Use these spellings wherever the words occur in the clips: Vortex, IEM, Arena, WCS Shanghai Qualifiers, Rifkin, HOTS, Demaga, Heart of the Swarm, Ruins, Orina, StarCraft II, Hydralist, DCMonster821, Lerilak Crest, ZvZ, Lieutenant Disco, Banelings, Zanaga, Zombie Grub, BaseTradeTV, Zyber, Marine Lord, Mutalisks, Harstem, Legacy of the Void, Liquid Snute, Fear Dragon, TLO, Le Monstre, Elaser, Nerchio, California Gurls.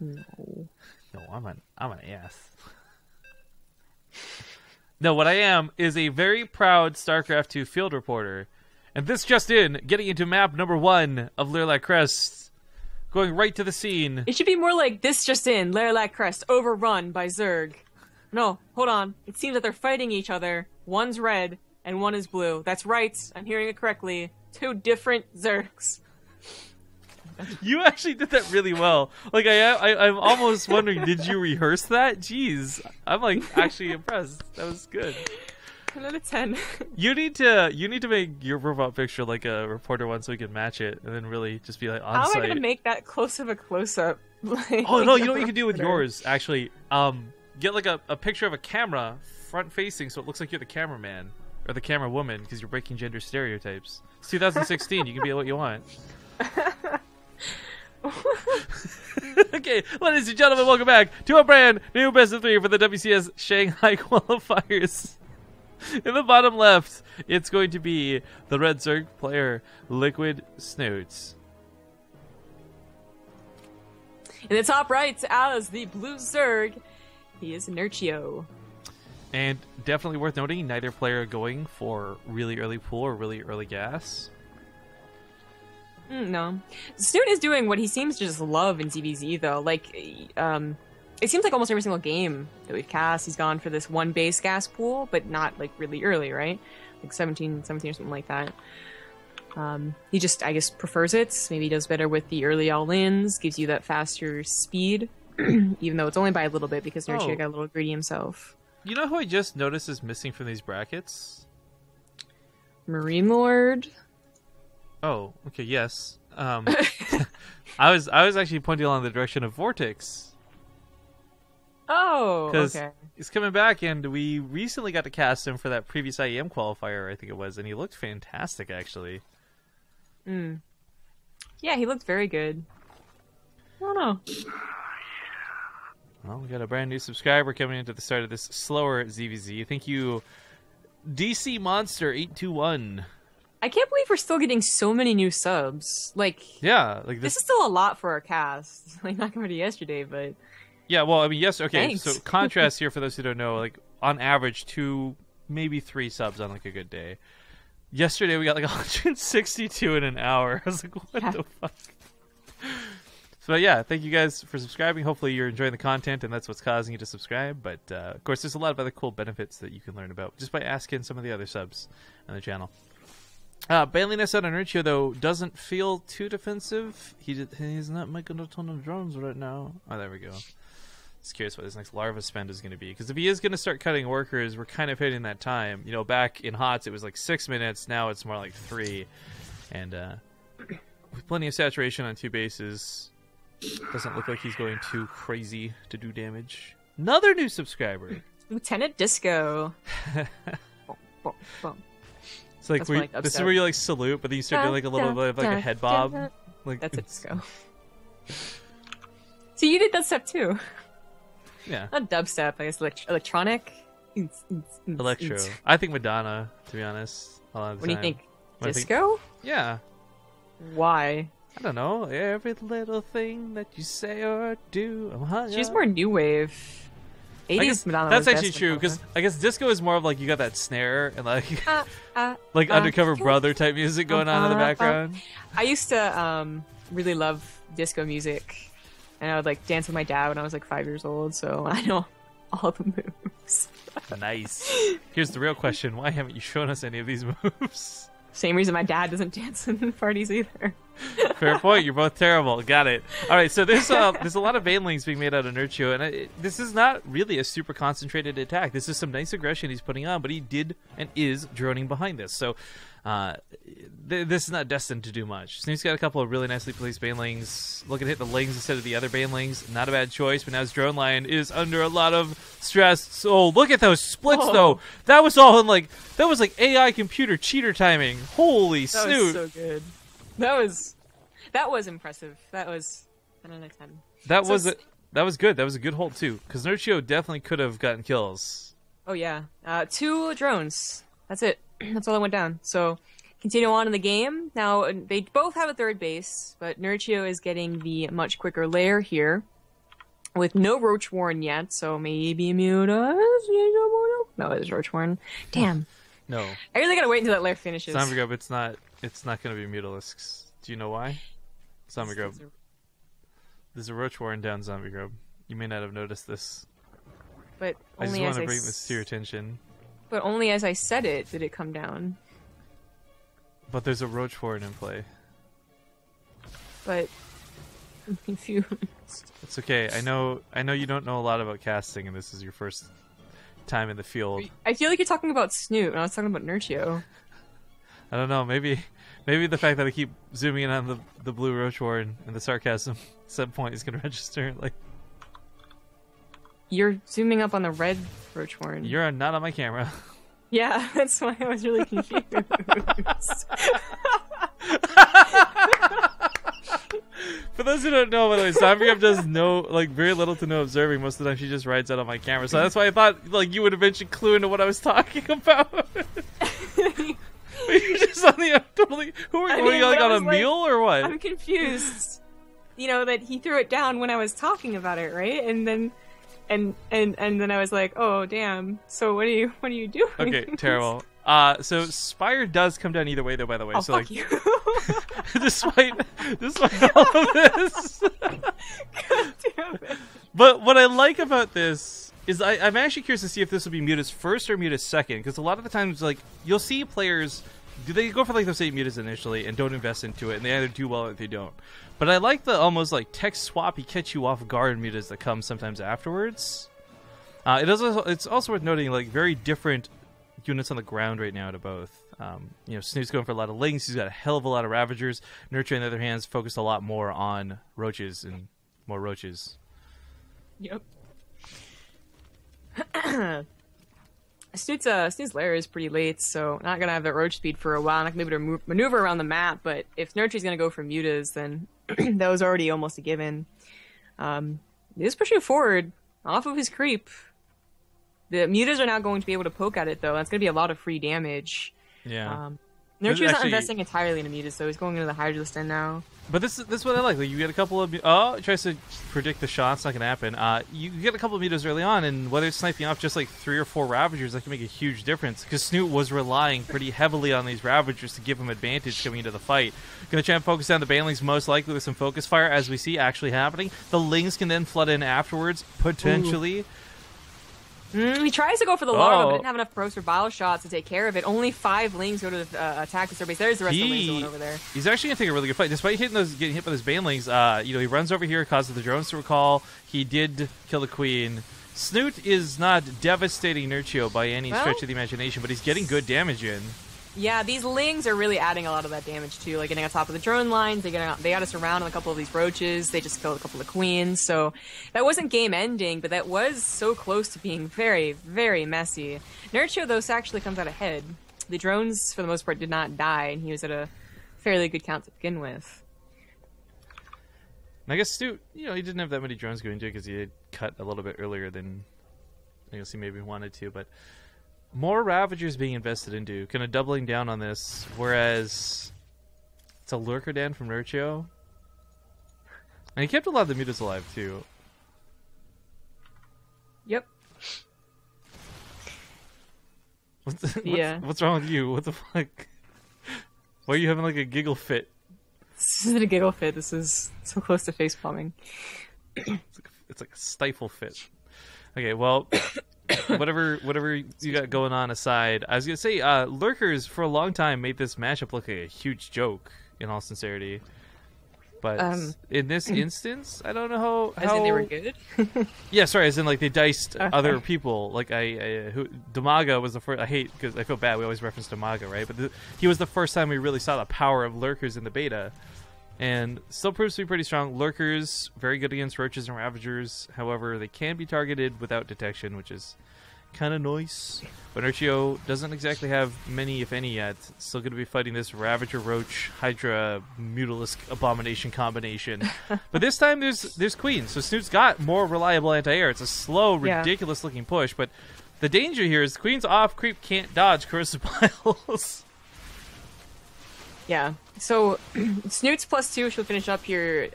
No. No, I'm an ass. No, what I am is a very proud StarCraft II field reporter. And this just in, getting into map number 1 of Lerilak Crest, going right to the scene. It should be more like this just in, Lerilak Crest overrun by Zerg. No, hold on. It seems that they're fighting each other. One's red and one is blue. That's right. I'm hearing it correctly. Two different Zergs. You actually did that really well. Like I'm almost wondering, did you rehearse that? Jeez, I'm like actually impressed. That was good. 10 out of 10. You need to make your profile picture like a reporter one, so we can match it, and then really just be like on. How am I gonna make that close of a close up? Like, oh no, you know what you can do with yours actually. Get like a picture of a camera front facing, so it looks like you're the cameraman or the camera woman, because you're breaking gender stereotypes. It's 2016. You can be what you want. Okay, ladies and gentlemen, welcome back to a brand new best of 3 for the WCS Shanghai Qualifiers. In the bottom left, it's going to be the Red Zerg player, Liquid Snute. In the top right, as the Blue Zerg, he is Nerchio. And definitely worth noting, neither player going for really early pull or really early gas. No. Snute is doing what he seems to just love in ZvZ, though. Like, it seems like almost every single game that we've cast, he's gone for this one base gas pool, but not, like, really early, right? Like, 17 or something like that. He just, I guess, prefers it. Maybe he does better with the early all-ins, gives you that faster speed, even though it's only by a little bit, because Nerchio got a little greedy himself. You know who I just noticed is missing from these brackets? Marine Lord... Oh, okay, yes. I was actually pointing along the direction of Vortex. Oh, okay. He's coming back, and we recently got to cast him for that previous IEM qualifier, I think it was, and he looked fantastic, actually. Mm. Yeah, he looked very good. I don't know. Well, we got a brand new subscriber coming into the start of this slower ZvZ. Thank you, DCMonster821. I can't believe we're still getting so many new subs. Like, yeah, like this is still a lot for our cast. Like, not compared to yesterday, but yeah. Well, I mean, yes. Okay, thanks. So contrast here for those who don't know. Like, on average, 2, maybe 3 subs on like a good day. Yesterday we got like 162 in an hour. I was like, what the fuck? So yeah, thank you guys for subscribing. Hopefully you're enjoying the content, and that's what's causing you to subscribe. But of course, there's a lot of other cool benefits that you can learn about just by asking some of the other subs on the channel. Bailing us out on Nerchio, though, doesn't feel too defensive. He's not making a ton of drones right now. Oh, there we go. Just curious what his next larva spend is going to be. Because if he is going to start cutting workers, we're kind of hitting that time. You know, back in HOTS, it was like 6 minutes. Now it's more like 3. And with plenty of saturation on 2 bases, doesn't look like he's going too crazy to do damage. Another new subscriber! Lieutenant Disco! Boom, boom, boom. It's so, like, this is where you like salute, but then you start doing like a little bit of like a head bob. Like, that's it, Disco. So you did that step too. Yeah. Not dubstep, I guess electronic. Electro. I think Madonna, to be honest. A lot of the time. What do you think? Disco? Yeah. Why? I don't know. Every little thing that you say or do. She's more new wave. I guess that's actually true, because I guess disco is more of like you got that snare and like like Undercover Brother type music going on in the background. I used to really love disco music, and I would like dance with my dad when I was like 5 years old, so I know all the moves. Nice. Here's the real question: why haven't you shown us any of these moves? Same reason my dad doesn't dance in parties either. Fair point. You're both terrible. Got it. All right. So there's a lot of vein links being made out of Nerchio, and this is not really a super concentrated attack. This is some nice aggression he's putting on, but he did and is droning behind this. So this is not destined to do much. Snoop's got a couple of really nicely placed Bane Lings. Looking to hit the Lings instead of the other Bane Lings. Not a bad choice, but now his Drone Lion is under a lot of stress. So look at those splits, though. That was all in like, that was like AI computer cheater timing. Holy Snoop. That was so good. That was impressive. That was 10 out of 10. That was good. That was a good hold, too, because Nerchio definitely could have gotten kills. Oh, yeah. 2 drones. That's it. That's all that went down. So continue on in the game. Now, they both have a third base, but Nerchio is getting the much quicker lair here. with no Roach Warren yet, so maybe Muta. No, it's Roach Warren. Damn. No. I really gotta wait until that lair finishes. Zombie it's not gonna be Mutalisks. Do you know why? Zombie Grub. There's a Roach Warren down Zombie Grub. You may not have noticed this. But only I just want to bring this to your attention. But only as I said it did it come down. But there's a Roach Warren in play. But I'm confused. It's okay. I know you don't know a lot about casting, and this is your first time in the field. I feel like you're talking about Snoot, and I was talking about Nerchio. I don't know. Maybe the fact that I keep zooming in on the blue Roach Warren and the sarcasm at some point is gonna register. Like you're zooming up on the red Roach Warren. You're not on my camera. Yeah, that's why I was really confused. For those who don't know, by the way, Zombie does very little to no observing. Most of the time, she just rides out on my camera. So that's why I thought you would eventually clue into what I was talking about. But you're just on the totally. Who are you on a mule or what? I'm confused. You know that he threw it down when I was talking about it, right? And then, and then I was like, oh damn. So what are you doing? Okay, terrible. So Spire does come down either way, though. By the way, oh, so fuck you. despite all of this, God damn it. But what I like about this is I'm actually curious to see if this will be Mutas first or Mutas second, because a lot of the times, you'll see players go for those 8 Mutas initially and don't invest into it, and they either do well or they don't. But I like the almost text swappy, catch you off guard Mutas that come sometimes afterwards. It's also worth noting very different units on the ground right now to both. Snoote's going for a lot of links. He's got a hell of a lot of Ravagers. Nerchio, on the other hand, is focused a lot more on roaches and more roaches. Yep. Snoote's lair is pretty late, so not gonna have that roach speed for a while. Not gonna be able to maneuver around the map. But if Nerchio's gonna go for Mutas, then that was already almost a given. He's pushing forward off of his creep. The Mutas are now going to be able to poke at it, though. That's going to be a lot of free damage. Yeah. Nerchio's not investing entirely in a Mutas, so he's going into the Hydralist end now. But this is what I like. You get a couple of... Oh, it tries to predict the shot. It's not going to happen. You get a couple of Mutas early on, and whether it's sniping off just 3 or 4 Ravagers, that can make a huge difference, because Snoot was relying pretty heavily on these Ravagers to give him advantage coming into the fight. Going to try and focus down the Banelings, most likely with some Focus Fire, as we see actually happening. The Lings can then flood in afterwards, potentially. Ooh. He tries to go for the larva, but didn't have enough pros for bile shots to take care of it. Only 5 Lings go to the attack the base. There's the rest of the Lings going over there. He's actually going to take a really good fight. Despite getting hit by those Banelings, he runs over here, causes the drones to recall. He did kill the Queen. Snoot is not devastating Nerchio by any stretch of the imagination, but he's getting good damage in. Yeah, these Lings are really adding a lot of that damage, too. Getting on top of the drone lines, they got us around a couple of these roaches, they just killed a couple of queens, so... That wasn't game-ending, but that was so close to being very, very messy. Nerchio, though, actually comes out ahead. The drones, for the most part, did not die, and he was at a fairly good count to begin with. And I guess, Stu, he didn't have that many drones going to it, because he had cut a little bit earlier than... I guess he maybe wanted to, but... More Ravagers being invested into, kind of doubling down on this, whereas it's a Lurker Dan from Nerchio. And he kept a lot of the Mutas alive, too. Yep. What's wrong with you? What the fuck? Why are you having, a giggle fit? This isn't a giggle fit. This is so close to face palming. It's like a stifle fit. Okay, well... whatever you got going on aside, I was gonna say Lurkers for a long time made this matchup look like a huge joke. In all sincerity, but in this instance, I don't know how. As in they were good. Yeah, sorry. As in they diced other people. Demaga was the first. I hate because I feel bad. We always reference Demaga, right? But he was the first time we really saw the power of Lurkers in the beta, and still proves to be pretty strong. Lurkers very good against roaches and Ravagers. However, they can be targeted without detection, which is kind of nice. But Nerchio doesn't exactly have many, if any, yet. Still going to be fighting this Ravager, Roach, Hydra, Mutalisk, Abomination combination. But this time there's Queen, so Snoot's got more reliable anti-air. It's a slow, ridiculous-looking push, but the danger here is Queen's off creep can't dodge corrosive piles. Yeah. So Snoots +2, she'll finish up here.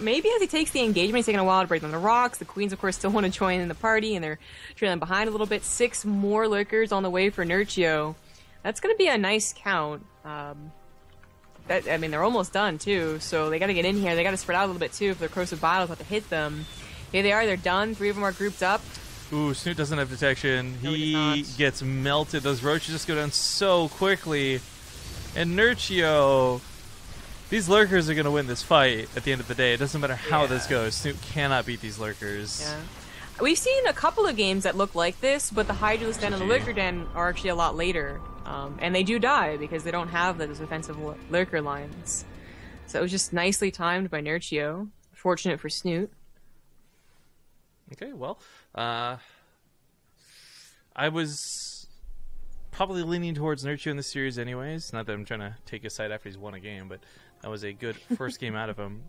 Maybe as he takes the engagement, he's taking a while to break down the rocks. The queens, of course, still want to join in the party, and they're trailing behind a little bit. 6 more lurkers on the way for Nerchio. That's going to be a nice count. I mean, they're almost done, too, so they got to get in here. They got to spread out a little bit, too, if the corrosive bottles have to hit them. Here they are. They're done. 3 of them are grouped up. Ooh, Snoot doesn't have detection. No, he gets melted. Those roaches just go down so quickly. And Nerchio, these lurkers are going to win this fight at the end of the day. It doesn't matter how this goes. Snoot cannot beat these lurkers. Yeah. We've seen a couple of games that look like this, but the Hydralis Den and the Lurker Den are actually a lot later. And they do die because they don't have those defensive lurker lines. So it was just nicely timed by Nerchio. Fortunate for Snoot. Okay, well, I was probably leaning towards Nerchio in this series anyways. Not that I'm trying to take his side after he's won a game, but that was a good first game out of him.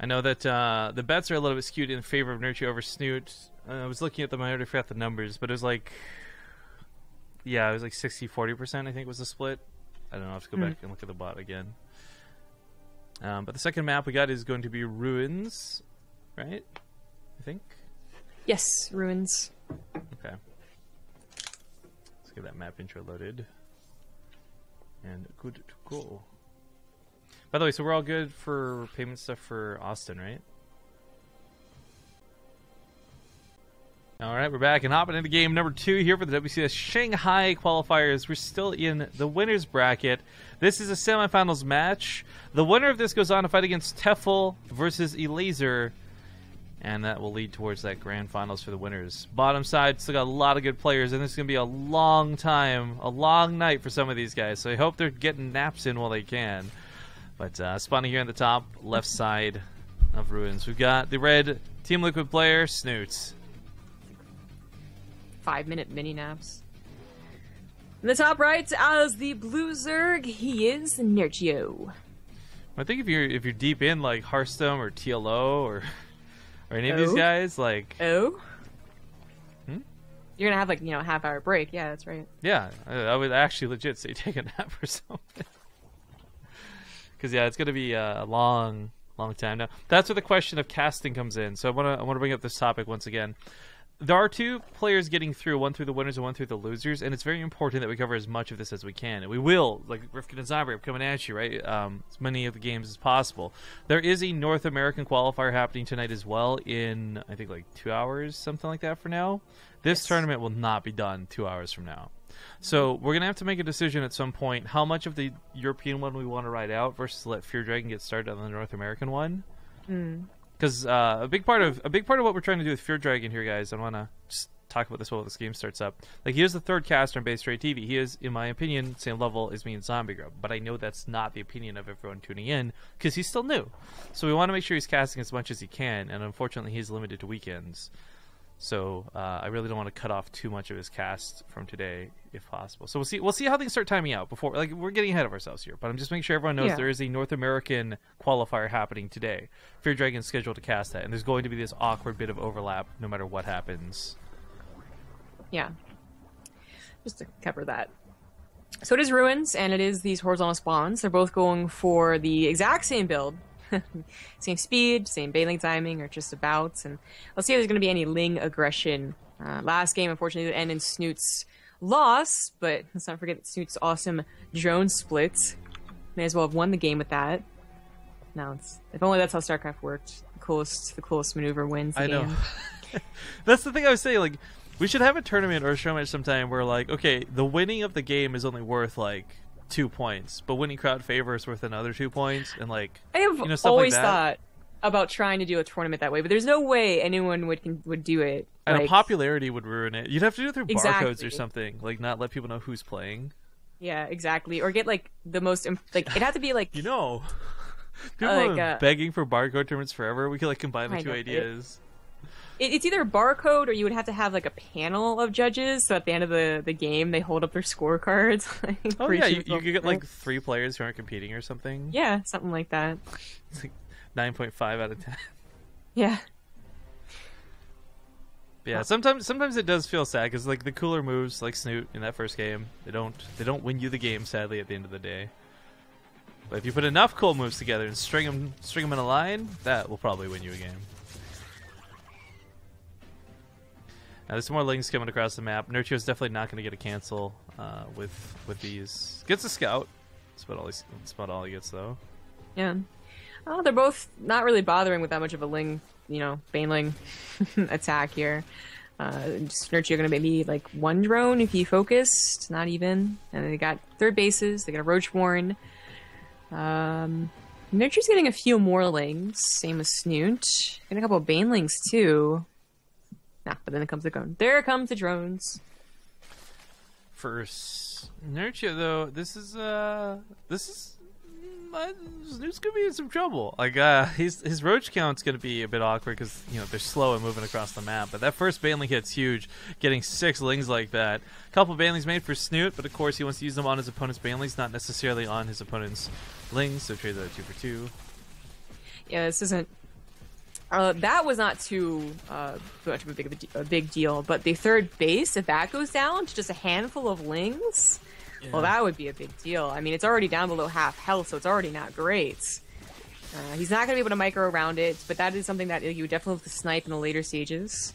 I know that the bets are a little bit skewed in favor of Nerchio over Snoot. I was looking at them, I already forgot the numbers, but it was like... Yeah, it was like 60-40%, I think, was the split. I don't know, I'll have to go back and look at the bot again. But the second map we got is going to be Ruins, right? I think? Yes, Ruins. Okay. Let's get that map intro loaded. And good to go. By the way, so we're all good for payment stuff for Austin, right? Alright, we're back and hopping into game number 2 here for the WCS Shanghai Qualifiers. We're still in the winner's bracket. This is a semifinals match. The winner of this goes on to fight against Tefl versus Elaser. And that will lead towards that grand finals for the winners. Bottom side still got a lot of good players, and this is going to be a long time, a long night for some of these guys. So I hope they're getting naps in while they can. But spawning here on the top left side of Ruins, we've got the red Team Liquid player, Snoots. 5-minute mini-naps. In the top right as the blue Zerg, he is Nerchio. I think if you're deep in like Harstem or TLO or any of these guys, like you're gonna have like, you know, a half-hour break. Yeah, that's right. Yeah, I would actually legit say take a nap or something. Because yeah, it's gonna be a long time now. That's where the question of casting comes in. So I wanna bring up this topic once again. There are 2 players getting through, one through the winners and one through the losers, and it's very important that we cover as much of this as we can. And we will, like Rifkin and Zyber coming at you, right? As many of the games as possible. There is a North American qualifier happening tonight as well in, I think, like 2 hours, something like that for now. This tournament will not be done 2 hours from now. So we're going to have to make a decision at some point how much of the European one we want to ride out versus let Fear Dragon get started on the North American one. Because a big part of what we're trying to do with Fear Dragon here, guys, I want to just talk about this while this game starts up. Like, he is the 3rd caster on BaseTradeTV. He is, in my opinion, same level as me and Zombie Grub. But I know that's not the opinion of everyone tuning in because he's still new. So we want to make sure he's casting as much as he can, and unfortunately he's limited to weekends. So I really don't want to cut off too much of his cast from today, if possible. So we'll see how things start timing out before, like, we're getting ahead of ourselves here. But I'm just making sure everyone knows there is a North American qualifier happening today. Fear Dragon's scheduled to cast that, and there's going to be this awkward bit of overlap no matter what happens. Yeah, just to cover that. So it is Ruins, and it is these horizontal spawns. They're both going for the exact same build. Same speed, same bailing timing, or just about. And let's see if there's going to be any Ling aggression. Last game, unfortunately, ended in Snoot's loss, but let's not forget Snoot's awesome drone split. May as well have won the game with that. Now, if only that's how StarCraft worked. The coolest maneuver wins the game. I know. That's the thing I was saying. Like, we should have a tournament or a show match sometime where, like, okay, the winning of the game is only worth, like, 2 points, but winning crowd favor is worth another 2 points, and like I have always like thought about trying to do a tournament that way, but there's no way anyone would do it. And like, a popularity would ruin it. You'd have to do it through barcodes or something, like not let people know who's playing. Yeah, exactly. Or get like the most like it'd have to be like people like, are begging for barcode tournaments forever. We could like combine the two ideas. It's either barcode or you would have to have like a panel of judges, so at the end of the game they hold up their scorecards. Oh yeah, you could get like 3 players who aren't competing or something. Yeah, something like that. It's like 9.5 out of 10. Yeah. Yeah, sometimes it does feel sad because like the cooler moves, like Snoot in that first game, they don't win you the game, sadly, at the end of the day. But if you put enough cool moves together and string them in a line, that will probably win you a game. Now there's some more links coming across the map. Nerchio is definitely not going to get a cancel with these. Gets a scout. That's about all he gets though. Yeah. Oh, they're both not really bothering with that much of a Ling, you know, Baneling attack here. Just Nerchio gonna maybe like one drone if he focused, not even. And they got third bases, they got a Roach Warren. Nerchio's getting a few more Lings, same as Snoot. And a couple of Banelings too. Nah, but then it comes the drone. There comes the drones. First Nerchio though, this is Snoot's gonna be in some trouble. Like his roach count's gonna be a bit awkward because you know they're slow and moving across the map. But that first Baneling hit's huge, getting 6 Lings like that. A couple Banelings made for Snoot, but of course he wants to use them on his opponent's Banelings, not necessarily on his opponent's Lings. So trade that 2 for 2. Yeah, this isn't. That was not too much of a big deal. But the third base, if that goes down to just a handful of Lings. Yeah. Well, that would be a big deal. I mean, it's already down below half health, so it's already not great. He's not going to be able to micro around it, but that is something that you would definitely have to snipe in the later stages.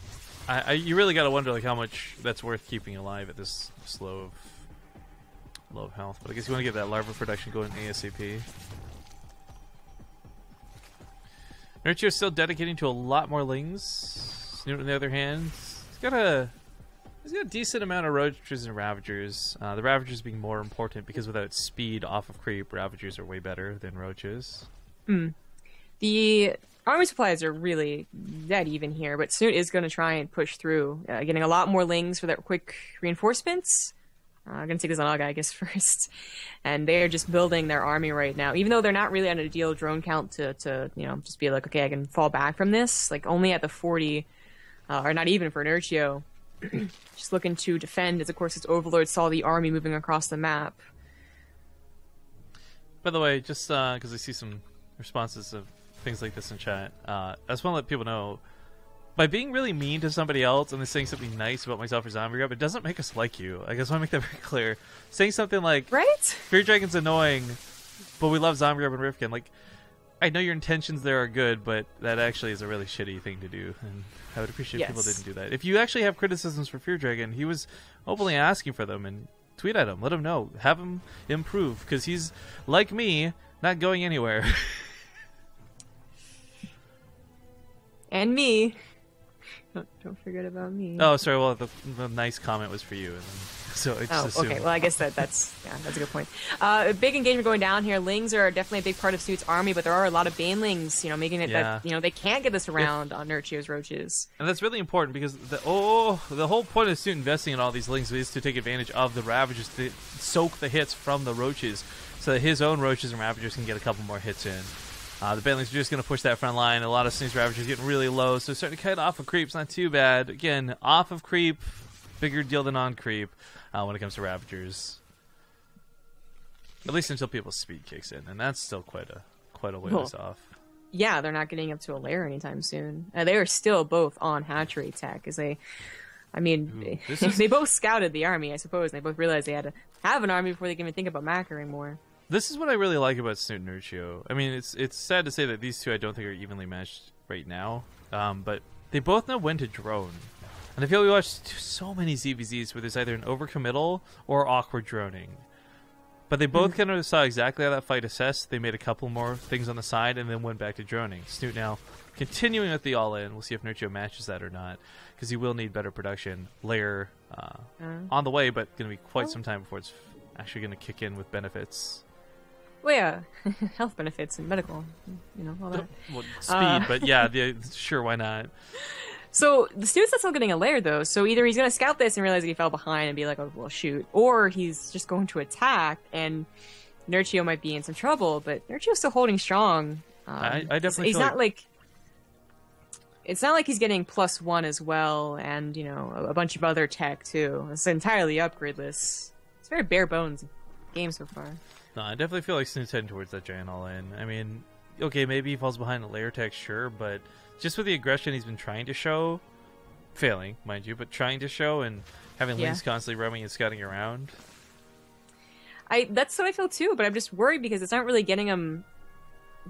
You really got to wonder like how much that's worth keeping alive at this low of health. But I guess you want to get that larva production going ASAP. Nerchio's still dedicating to a lot more Lings. Snoot, on the other hand, he's got a... he's got a decent amount of Roaches and Ravagers. The Ravagers being more important because without speed off of creep, Ravagers are way better than Roaches. Mm. The army supplies are really dead even here, but Snoot is going to try and push through. Getting a lot more Lings for that quick reinforcements. I'm going to take Zanaga, I guess, first. And they are just building their army right now. Even though they're not really on an ideal drone count to you know, just be like, okay, I can fall back from this. Like, only at the 40, or not even for Nerchio. Just looking to defend as, of course, its overlord saw the army moving across the map. By the way, just because I see some responses of things like this in chat, I just want to let people know, by being really mean to somebody else and then saying something nice about myself or Zombie Grub, it doesn't make us like you. I guess I want to make that very clear. Saying something like, right? Fear Dragon's annoying, but we love Zombie Grub and Rifkin. Like, I know your intentions there are good, but that actually is a really shitty thing to do, and I would appreciate if people didn't do that. If you actually have criticisms for Fear Dragon, he was openly asking for them, and tweet at him, let him know, have him improve, because he's, like me, not going anywhere. And me. Don't forget about me. Oh, sorry, well, the nice comment was for you, and then... so it's okay. Well, I guess that's a good point. Big engagement going down here. Lings are definitely a big part of Snoot's army, but there are a lot of Banelings, you know, making it that you know they can't get this around on Nerchio's Roaches. And that's really important because the whole point of Snoot investing in all these Lings is to take advantage of the Ravagers to soak the hits from the Roaches, so that his own Roaches and Ravagers can get a couple more hits in. The Banelings are just going to push that front line. A lot of Snoot's Ravagers getting really low, so starting to cut off of creep's not too bad. Again, off of creep, bigger deal than on creep. When it comes to Ravagers, at least until people's speed kicks in, and that's still quite a ways off. Yeah, they're not getting up to a lair anytime soon. They are still both on hatchery tech, as they, I mean, ooh, they both scouted the army, I suppose, and they both realized they had to have an army before they can even think about macro anymore. This is what I really like about Snoot and Nerchio. I mean, it's sad to say that these two I don't think are evenly matched right now, but they both know when to drone. And I feel we watched so many ZvZs where there's either an overcommittal or awkward droning. But they both kind of saw exactly how that fight assessed. They made a couple more things on the side and then went back to droning. Snoot now continuing with the all-in. We'll see if Nerchio matches that or not, because he will need better production layer on the way, but going to be quite some time before it's actually going to kick in with benefits. Well, yeah, health benefits and medical, you know, all that. Well, speed, but yeah, sure, why not? So the Snoot's not still getting a lair though, so either he's going to scout this and realize that he fell behind and be like, oh, well, shoot, or he's just going to attack, and Nerchio might be in some trouble, but Nerchio's still holding strong. I definitely he's not like... it's not like he's getting +1 as well, and, you know, a bunch of other tech too. It's entirely upgradeless. It's very bare bones game so far. No, I definitely feel like Snoot's heading towards that giant all-in. I mean, okay, maybe he falls behind a lair tech, sure, but... just with the aggression he's been trying to show, Failing, mind you, but trying to show, and having Lee's constantly roaming and scouting around. That's what I feel too, but I'm just worried because it's not really getting him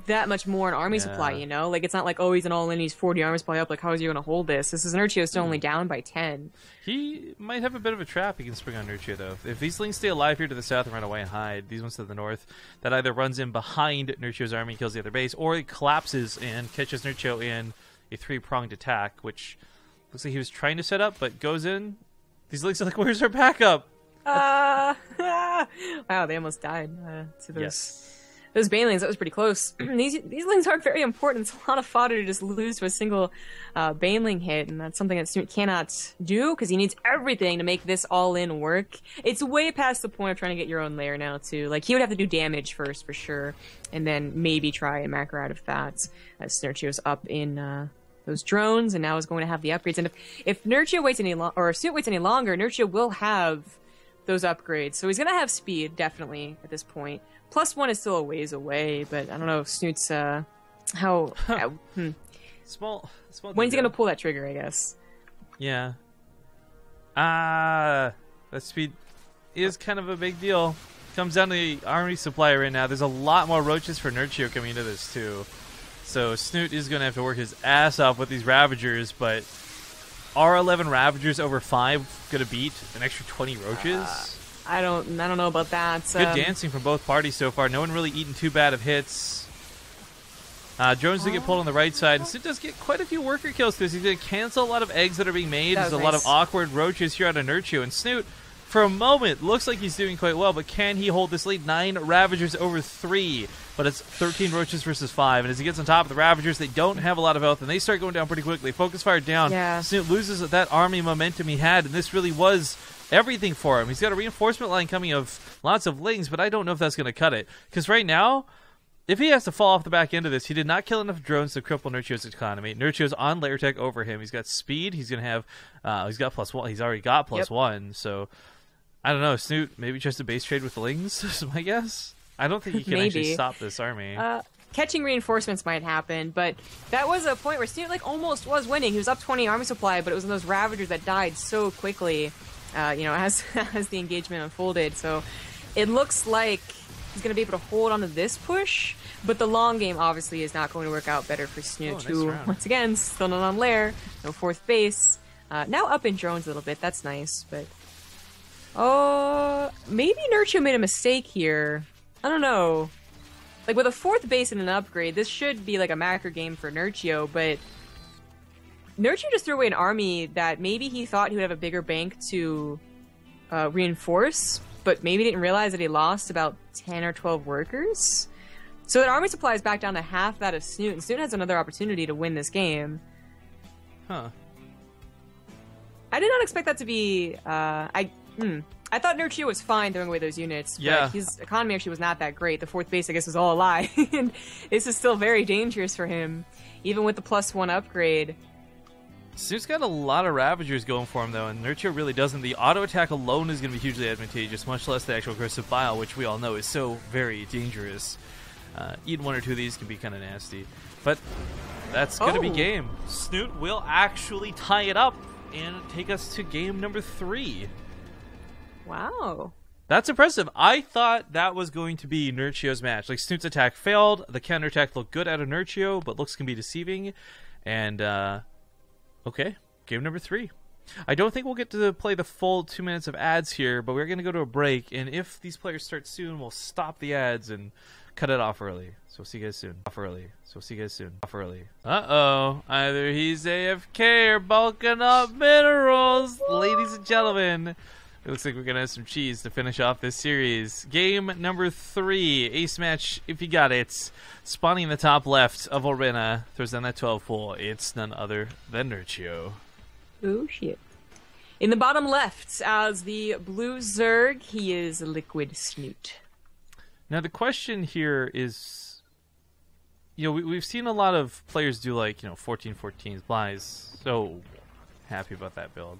that much more in army supply, you know? Like, it's not like, oh, he's an all-in, he's 40 armor supply up, like, how is he going to hold this? This is Nerchio still only down by 10. He might have a bit of a trap he can spring on Nerchio, though. If these Lings stay alive here to the south and run away and hide, these ones to the north, that either runs in behind Nerchio's army and kills the other base, or it collapses and catches Nerchio in a three-pronged attack, which... looks like he was trying to set up, but goes in. These Lynx are like, where's our backup? Wow, they almost died to those. Yes. Those Banelings, that was pretty close. these Lynx aren't very important. It's a lot of fodder to just lose to a single Baneling hit, and that's something that Snoot cannot do, because he needs everything to make this all-in work. It's way past the point of trying to get your own lair now, too. Like, he would have to do damage first, for sure, and then maybe try and macro out of that. Nerchio's up in... those drones, and now is going to have the upgrades. And if Nerchio waits any longer, or Snute waits any longer, Nerchio will have those upgrades. So he's going to have speed, definitely, at this point. Plus one is still a ways away, but I don't know if Snute's, Small when's he going to pull that trigger, I guess? Yeah. That speed is kind of a big deal. Comes down to the army supply right now. There's a lot more roaches for Nerchio coming into this, too. So Snute is going to have to work his ass off with these Ravagers, but are 11 Ravagers over 5 going to beat an extra 20 Roaches? I don't know about that. Good dancing from both parties so far. No one really eating too bad of hits. Drones do get pulled on the right side, and Snute does get quite a few worker kills because he's going to cancel a lot of eggs that are being made. There's a lot of awkward Roaches here out of Nerchio, and Snute, for a moment, looks like he's doing quite well, but can he hold this lead? 9 Ravagers over 3, but it's 13 Roaches versus 5, and as he gets on top of the Ravagers, they don't have a lot of health, and they start going down pretty quickly. Focus fire down. Yeah. Snute loses that army momentum he had, and this really was everything for him. He's got a reinforcement line coming of lots of Lings, but I don't know if that's going to cut it, because right now... if he has to fall off the back end of this, he did not kill enough drones to cripple Nerchio's economy. Nerchio's on layer tech over him. He's got speed. He's gonna have. He's got +1. He's already got +1. So, I don't know. Snute maybe just a base trade with the Lings is my guess. I don't think he can actually stop this army. Catching reinforcements might happen, but that was a point where Snute like almost was winning. He was up 20 army supply, but it was in those Ravagers that died so quickly. You know, as the engagement unfolded. So, it looks like he's going to be able to hold on to this push, but the long game obviously is not going to work out better for Snute, who, once again, still not on lair, no fourth base. Now up in drones a little bit, that's nice, but... maybe Nerchio made a mistake here. I don't know. Like, with a fourth base and an upgrade, this should be like a macro game for Nerchio, but... Nerchio just threw away an army that maybe he thought he would have a bigger bank to reinforce, but maybe didn't realize that he lost about 10 or 12 workers. So that army supply is back down to half that of Snute, and Snute has another opportunity to win this game. Huh. I did not expect that to be... I thought Nerchio was fine throwing away those units, but his economy actually was not that great. The fourth base, I guess, was all a lie, and this is still very dangerous for him, even with the +1 upgrade. Snoot's got a lot of Ravagers going for him, though, and Nerchio really doesn't. The auto attack alone is going to be hugely advantageous, much less the actual aggressive bile, which we all know is so very dangerous. Eating one or two of these can be kind of nasty. But that's going to be game. Snute will actually tie it up and take us to game number 3. Wow. That's impressive. I thought that was going to be Nerchio's match. Like, Snoot's attack failed. The counterattack looked good out of Nerchio, but looks can be deceiving. And, okay, game number 3. I don't think we'll get to play the full 2 minutes of ads here, but we're going to go to a break, and if these players start soon, we'll stop the ads and cut it off early. So we'll see you guys soon. Uh-oh, either he's AFK or bulking up minerals. Ladies and gentlemen, it looks like we're going to have some cheese to finish off this series. Game number 3, ace match, if you got it. Spawning in the top left of Orina, throws down that 12-4. It's none other than Nerchio. Oh, shit. In the bottom left, as the blue Zerg, he is Liquid Snute. Now, the question here is, you know, we've seen a lot of players do, like, you know, 14-14s, Bly's so happy about that build.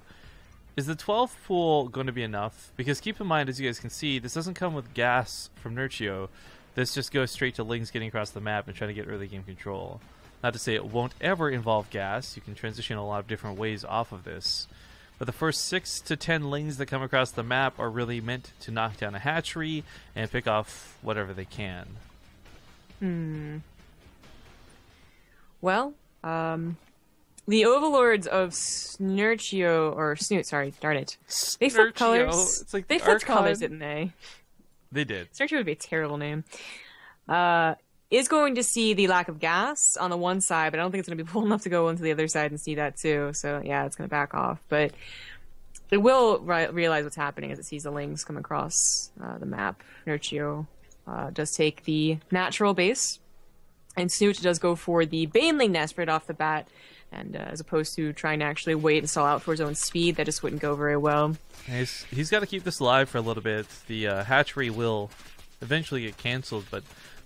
Is the 12 pool going to be enough? Because keep in mind, as you guys can see, this doesn't come with gas from Nerchio. This just goes straight to Lings getting across the map and trying to get early game control. Not to say it won't ever involve gas. You can transition a lot of different ways off of this. But the first 6 to 10 lanes that come across the map are really meant to knock down a hatchery and pick off whatever they can. Hmm. Well, the overlords of Nerchio, or Snoot, sorry, darn it. They flipped colors. It's like they flipped colors, didn't they? They did. Nerchio would be a terrible name. Is going to see the lack of gas on the one side, but I don't think it's going to be bold enough to go onto the other side and see that too. So yeah, it's going to back off, but it will realize what's happening as it sees the links come across the map. Nerchio does take the natural base, and Snoot does go for the Baneling nest right off the bat, and as opposed to trying to actually wait and stall out for his own speed, that just wouldn't go very well. He's got to keep this alive for a little bit. The hatchery will eventually get cancelled, but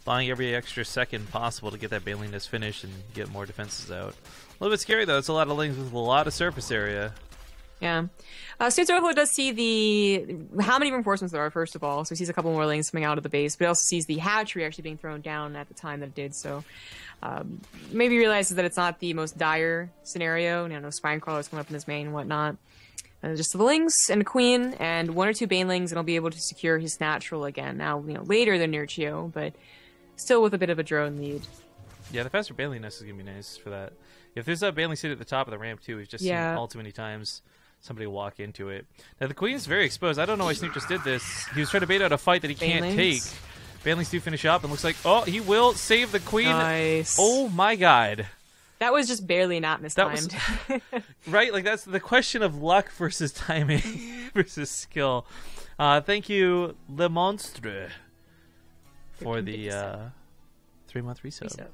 allowing every extra second possible to get that Baneling nest finished and get more defenses out. A little bit scary though, it's a lot of lanes with a lot of surface area. Yeah. Suits Overlord does see the how many reinforcements there are, first of all, so he sees a couple more lanes coming out of the base, but he also sees the hatchery actually being thrown down at the time that it did, so maybe realizes that it's not the most dire scenario, you know, no spine crawlers coming up in his main and whatnot. Just the Lynx and a Queen and 1 or 2 Banelings, and he'll be able to secure his natural again. Now, you know, later than Nerchio, but still with a bit of a drone lead. Yeah, the faster Baneling nest is going to be nice for that. If there's that Baneling seat at the top of the ramp, too, we've just seen all too many times somebody walk into it. Now, the Queen's very exposed. I don't know why Snoop just did this. He was trying to bait out a fight that he can't take. Banelings do finish up, and looks like, oh, he will save the Queen. Nice. Oh, my God. That was just barely not mistimed. That was, right? Like, that's the question of luck versus timing versus skill. Thank you, Le Monstre, for the 3-month resub.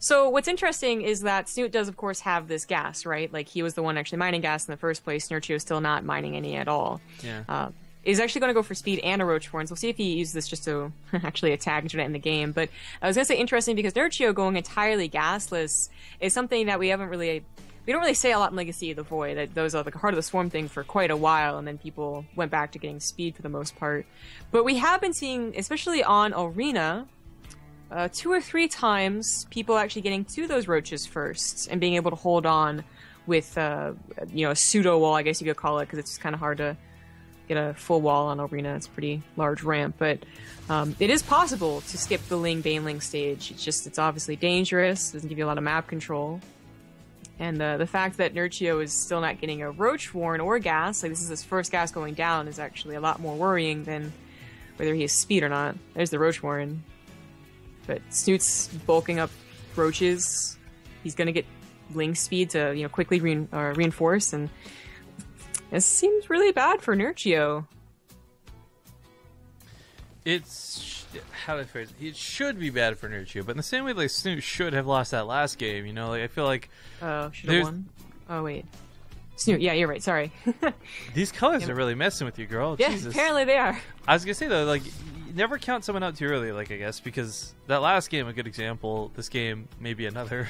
So what's interesting is that Snoot does, of course, have this gas, right? Like, he was the one actually mining gas in the first place. Nerchio is still not mining any at all. Yeah. Is actually going to go for speed and a roach horns. We'll see if he uses this just to actually attack internet in the game. But I was going to say interesting because Nerchio going entirely gasless is something that we haven't really... We don't really say a lot in Legacy of the Void. That those are like a Heart of the Swarm thing for quite a while, and then people went back to getting speed for the most part. But we have been seeing, especially on Arena, 2 or 3 times, people actually getting to those roaches first and being able to hold on with, you know, a pseudo wall, I guess you could call it, because it's kind of hard to get a full wall on Arena. It's a pretty large ramp, but it is possible to skip the Ling Baneling stage. It's just it's obviously dangerous. It doesn't give you a lot of map control. And the fact that Nerchio is still not getting a roach warren or gas, like this is his first gas going down, is actually a lot more worrying than whether he has speed or not. There's the roach warren. But Snoot's bulking up roaches. He's going to get Ling speed to, you know, quickly reinforce, and this seems really bad for Nerchio. It should be bad for Nerchio, but in the same way, like, Snoot should have lost that last game, you know? Like, I feel like... Oh, should have won? Oh, wait. Snoot, yeah, you're right, sorry. These colors are really messing with you, girl. Yeah, Jesus. Apparently they are. I was gonna say, though, like, you never count someone out too early, like, I guess, because that last game, a good example, this game, maybe another.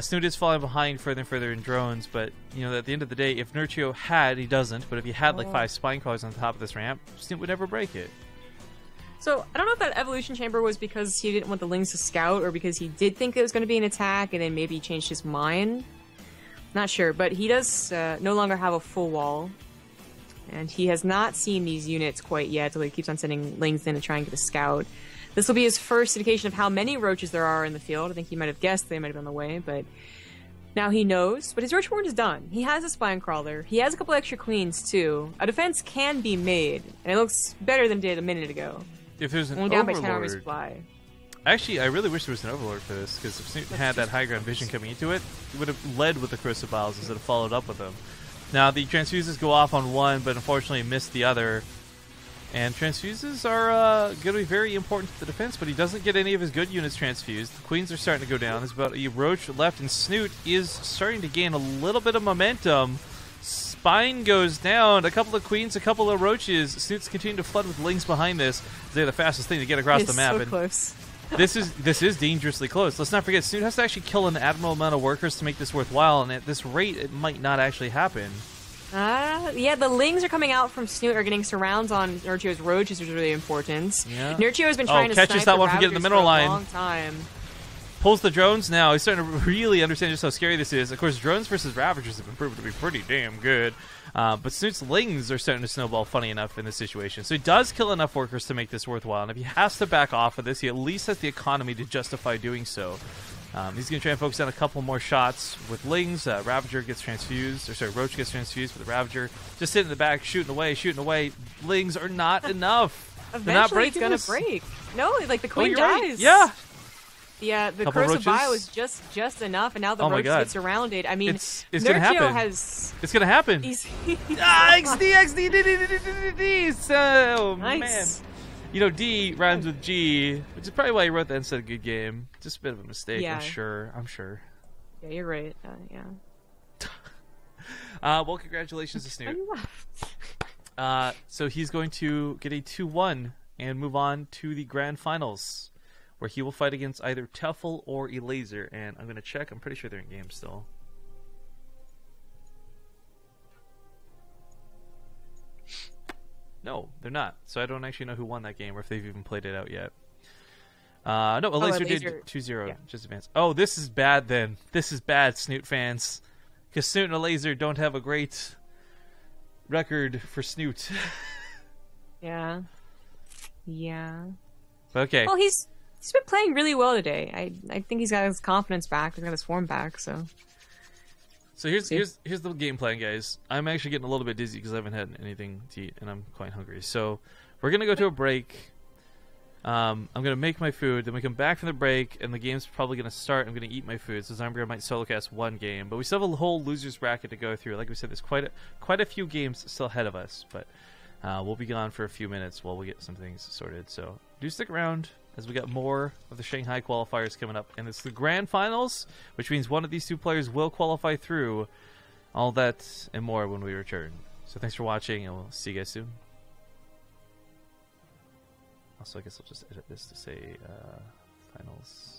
Snoot is falling behind further and further in drones, but, you know, at the end of the day, if Nerchio had, he doesn't, but if he had, like, 5 spine crawlers on the top of this ramp, Snoot would never break it. So, I don't know if that evolution chamber was because he didn't want the Lings to scout or because he did think it was going to be an attack and then maybe he changed his mind. Not sure, but he does no longer have a full wall. And he has not seen these units quite yet, so he keeps on sending Lings in to try and get a scout. This will be his first indication of how many roaches there are in the field. I think he might have guessed they might have been on the way, but now he knows. But his roach warren is done. He has a spine crawler. He has a couple extra queens, too. A defense can be made, and it looks better than it did a minute ago. If there's an overlord, actually, I really wish there was an overlord for this, because if Snoot had that high ground vision coming into it, he would have led with the Crystal Vials instead of followed up with them. Now the transfuses go off on one, but unfortunately missed the other. And transfuses are going to be very important to the defense, but he doesn't get any of his good units transfused. The queens are starting to go down. There's about a roach left, and Snoot is starting to gain a little bit of momentum. Spine goes down, a couple of queens, a couple of roaches. Snoot's continuing to flood with Lings behind this. They're the fastest thing to get across the map. So close. This is dangerously close. Let's not forget, Snoot has to actually kill an admirable amount of workers to make this worthwhile, and at this rate, it might not actually happen. Yeah, the Lings are coming out from Snoot, are getting surrounds on Nerchio's roaches, which is really important. Yeah. Nerchio has been trying to snipe the Ravagers for a long time. Pulls the drones now. He's starting to really understand just how scary this is. Of course, drones versus Ravagers have been proven to be pretty damn good. But Snoot's Lings are starting to snowball, funny enough, in this situation. So he does kill enough workers to make this worthwhile. And if he has to back off of this, he at least has the economy to justify doing so. He's going to try and focus on a couple more shots with Lings. Ravager gets transfused. Or sorry, Roach gets transfused with the Ravager. Just sitting in the back, shooting away, shooting away. Lings are not enough. Eventually it's going to break. No, like the Queen dies. Right. Yeah. Yeah, the Curse of Bio is just enough, and now the Roach gets surrounded. I mean, it's gonna happen. It's gonna happen. XD. So man, you know, D rhymes with G, which is probably why he wrote that instead of good game. Just a bit of a mistake, I'm sure. Yeah, you're right. Well, congratulations to Snoot. So he's going to get a 2-1 and move on to the grand finals, where he will fight against either Tefl or Elaser. And I'm going to check. I'm pretty sure they're in game still. No, they're not. So I don't actually know who won that game or if they've even played it out yet. No, Elaser did 2-0. Yeah. Just advanced. Oh, this is bad then. This is bad, Snoot fans. Because Snoot and Elaser don't have a great record for Snoot. Yeah. Yeah. Okay. Well, he's been playing really well today. I think he's got his confidence back. He's got his form back. So here's the game plan, guys. I'm actually getting a little bit dizzy because I haven't had anything to eat and I'm quite hungry. So we're gonna go to a break. I'm gonna make my food. Then we come back from the break, and the game's probably gonna start. I'm gonna eat my food. So Zyber might solo cast one game, but we still have a whole losers bracket to go through. Like we said, there's quite a few games still ahead of us, but we'll be gone for a few minutes while we get some things sorted. So do stick around, as we got more of the Shanghai qualifiers coming up. And it's the grand finals, which means one of these two players will qualify through. All that and more when we return. So thanks for watching, and we'll see you guys soon. Also, I guess I'll just edit this to say finals.